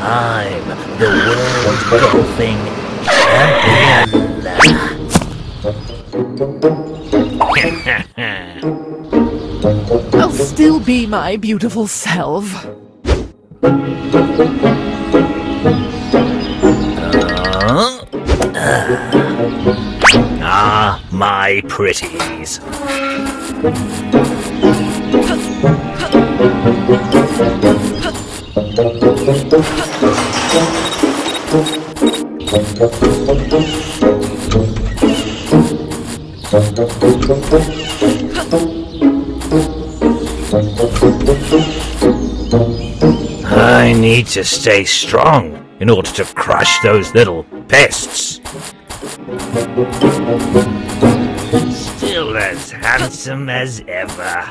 I'm the world's golfing champion. I'll still be my beautiful self. My pretties. I need to stay strong in order to crush those little pests. Still as handsome as ever.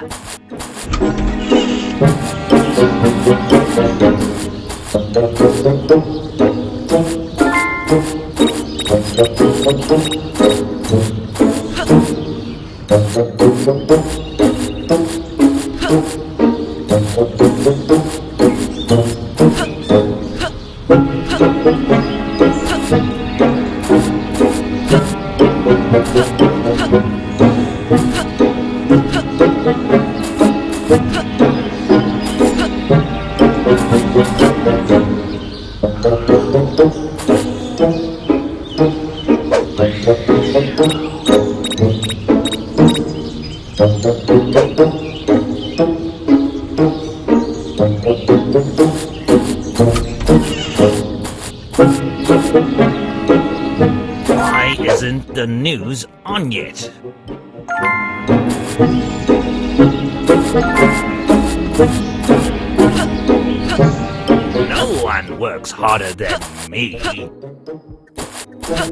Why isn't the news on yet? No one works harder than me. One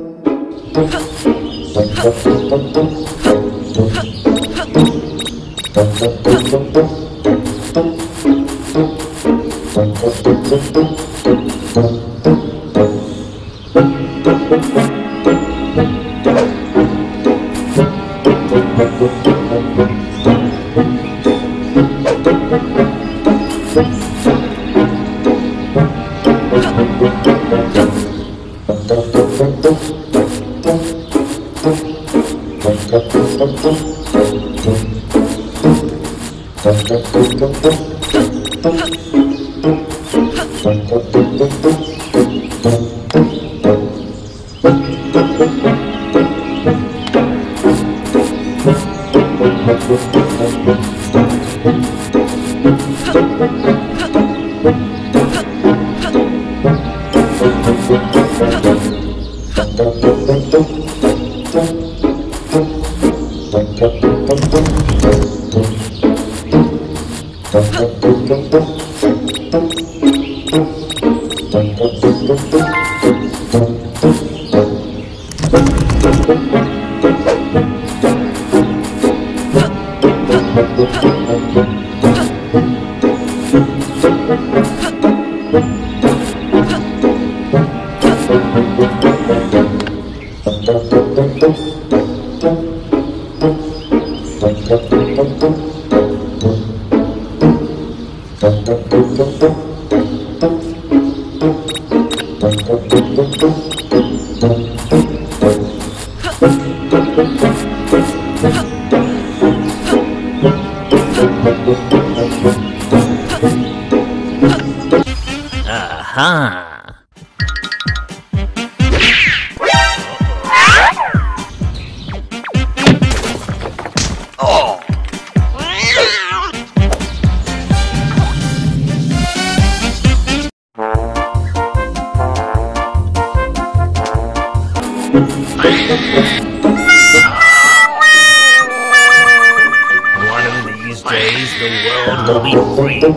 of these days, the world will be free.